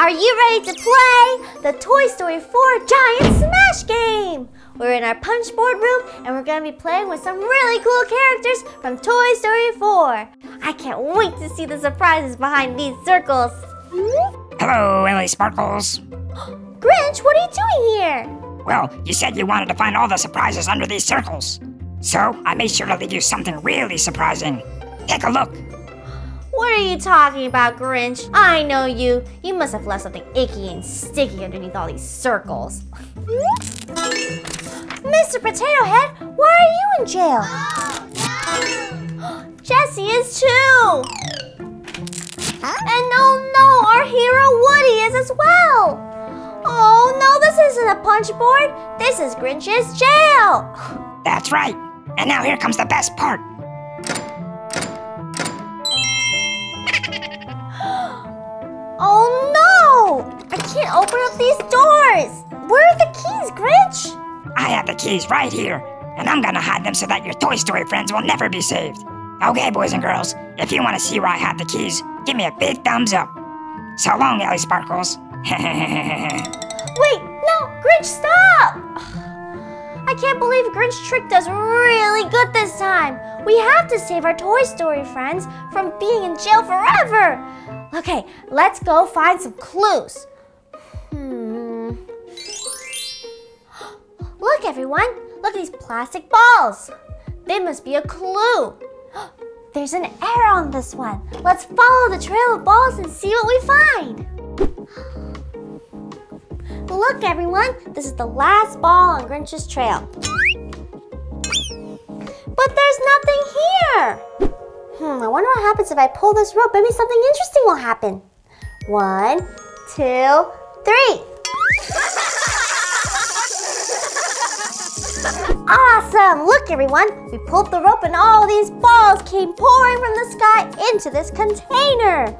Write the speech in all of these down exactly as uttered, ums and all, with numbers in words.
Are you ready to play the Toy Story four Giant Smash Game? We're in our punch board room and we're gonna be playing with some really cool characters from Toy Story four. I can't wait to see the surprises behind these circles. Hello, Ellie Sparkles. Grinch, what are you doing here? Well, you said you wanted to find all the surprises under these circles. So I made sure to leave you something really surprising. Take a look. What are you talking about, Grinch? I know you. You must have left something icky and sticky underneath all these circles. Mister Potato Head, why are you in jail? Oh, no. Jessie is too. Huh? And oh no, our hero Woody is as well. Oh no, this isn't a punch board. This is Grinch's jail. That's right. And now here comes the best part. Oh no! I can't open up these doors! Where are the keys, Grinch? I have the keys right here, and I'm gonna hide them so that your Toy Story friends will never be saved. Okay, boys and girls, if you want to see where I hide the keys, give me a big thumbs up. So long, Ellie Sparkles. Wait, no, Grinch, stop! I can't believe Grinch tricked us really good this time. We have to save our Toy Story friends from being in jail forever. Okay, let's go find some clues. Hmm. Look, everyone. Look at these plastic balls. They must be a clue. There's an arrow on this one. Let's follow the trail of balls and see what we find. Look, everyone. This is the last ball on Grinch's trail. But there's nothing here. Hmm, I wonder what happens if I pull this rope. Maybe something interesting will happen. One, two, three. Awesome! Look, everyone. We pulled the rope and all these balls came pouring from the sky into this container.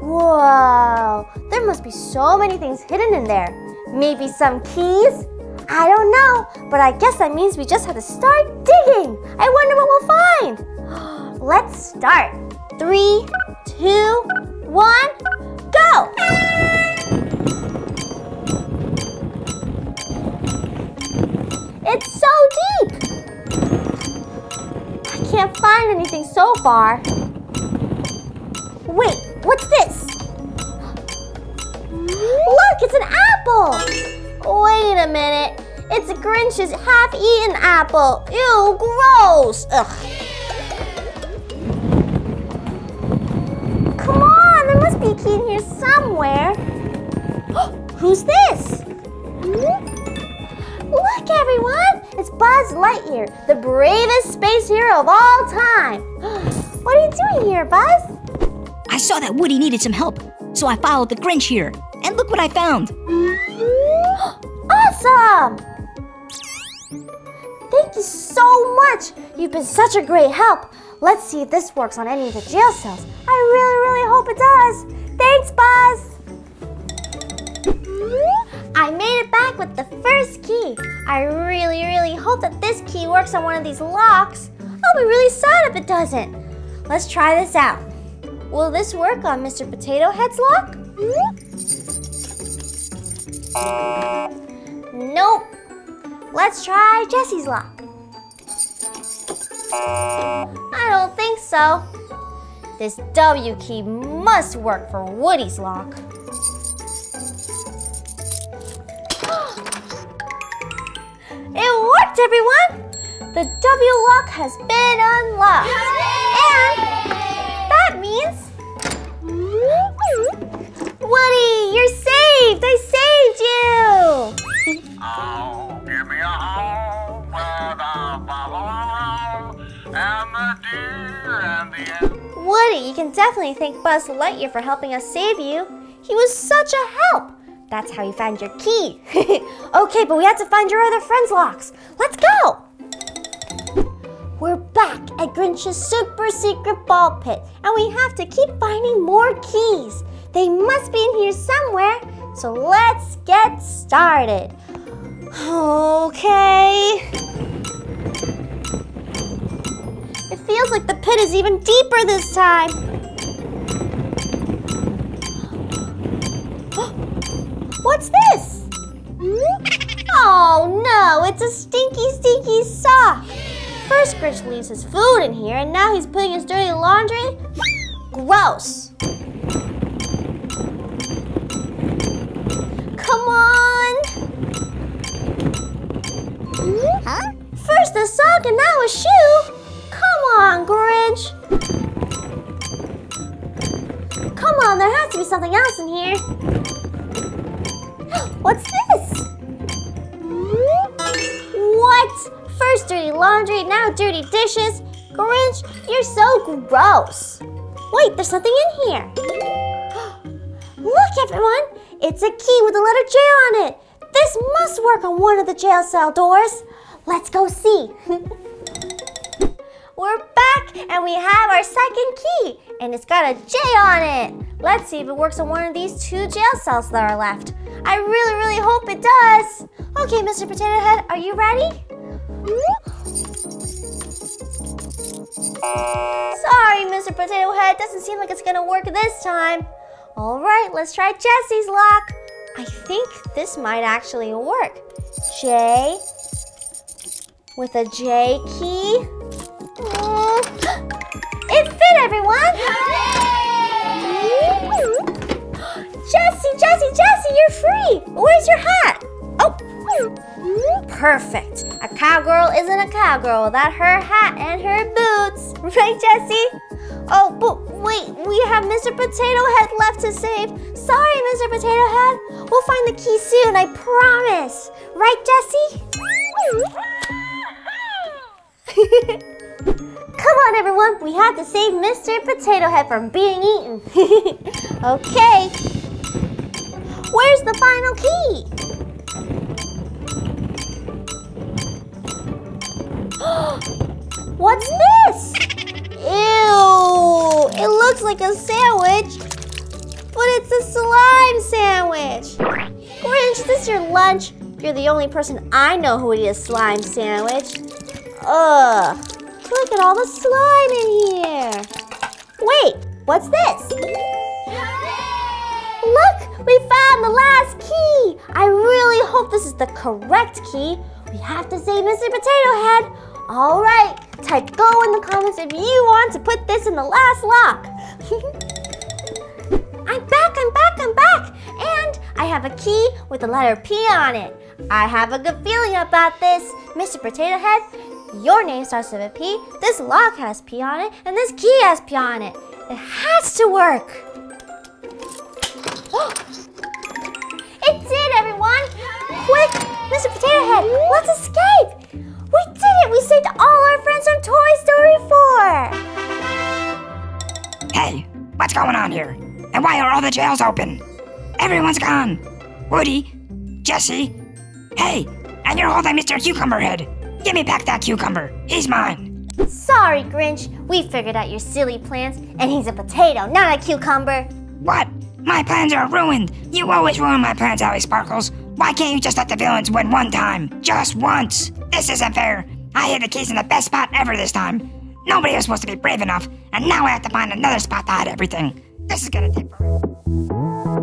Whoa! There must be so many things hidden in there. Maybe some keys? I don't know, but I guess that means we just have to start digging. I wonder what we'll find. Let's start. Three, two, one, go! It's so deep! I can't find anything so far. Wait, what's this? Look, it's an apple! Wait a minute. It's Grinch's half-eaten apple. Ew, gross! Ugh. In here somewhere. Who's this? Look, everyone! It's Buzz Lightyear, the bravest space hero of all time. What are you doing here, Buzz? I saw that Woody needed some help, so I followed the Grinch here. And look what I found. Awesome! Thank you so much. You've been such a great help. Let's see if this works on any of the jail cells. I really, really hope it does. Thanks, Buzz! I made it back with the first key. I really, really hope that this key works on one of these locks. I'll be really sad if it doesn't. Let's try this out. Will this work on Mister Potato Head's lock? Nope. Let's try Jessie's lock. I don't think so. This W key must work for Woody's lock. It worked, everyone! The W lock has been unlocked. And that means Woody, you're saved! I saved you! Oh, give me a home with a bubble and the deer and the end. Woody, you can definitely thank Buzz Lightyear for helping us save you. He was such a help. That's how you found your key. Okay, but we have to find your other friends' locks. Let's go. We're back at Grinch's super secret ball pit, and we have to keep finding more keys. They must be in here somewhere, so let's get started. Okay. It feels like the pit is even deeper this time. It's a stinky, stinky sock. First, Grinch leaves his food in here, and now he's putting his dirty laundry. Gross. Come on. Huh? First a sock and now a shoe. Come on, Grinch. Come on, there has to be something else in here. What's this? What? First dirty laundry, now dirty dishes. Grinch, you're so gross. Wait, there's something in here. Look, everyone. It's a key with the letter J on it. This must work on one of the jail cell doors. Let's go see. We're back, and we have our second key, and it's got a J on it. Let's see if it works on one of these two jail cells that are left. I really, really hope it does. Okay, Mister Potato Head, are you ready? Sorry, Mister Potato Head, doesn't seem like it's gonna work this time. All right, let's try Jesse's lock. I think this might actually work. J with a J key. It fit, everyone! Jesse, Jesse, Jesse, you're free! Where's your hat? Oh, perfect. A cowgirl isn't a cowgirl without her hat and her boots. Right, Jessie? Oh, but wait, we have Mister Potato Head left to save. Sorry, Mister Potato Head. We'll find the key soon, I promise. Right, Jessie? Come on, everyone. We have to save Mister Potato Head from being eaten. Okay. Where's the final key? What's this? Ew! It looks like a sandwich, but it's a slime sandwich. Grinch, is this your lunch? You're the only person I know who would eat a slime sandwich. Ugh! Look at all the slime in here. Wait, what's this? Look, we found the last key. I really hope this is the correct key. We have to save Mister Potato Head. All right, type go in the comments if you want to put this in the last lock. I'm back, I'm back, I'm back. And I have a key with the letter P on it. I have a good feeling about this. Mister Potato Head, your name starts with a P. This lock has P on it, and this key has P on it. It has to work. It did, everyone. Quick, Mister Potato Head, let's escape. We did it! We saved all our friends from Toy Story four! Hey, what's going on here? And why are all the jails open? Everyone's gone! Woody, Jesse, hey, and you're holding Mister Cucumber Head! Give me back that cucumber, he's mine! Sorry, Grinch, we figured out your silly plans, and he's a potato, not a cucumber! What? My plans are ruined! You always ruin my plans, Ellie Sparkles! Why can't you just let the villains win one time? Just once! This isn't fair. I hid the keys in the best spot ever this time. Nobody was supposed to be brave enough, and now I have to find another spot to hide everything. This is gonna take forever.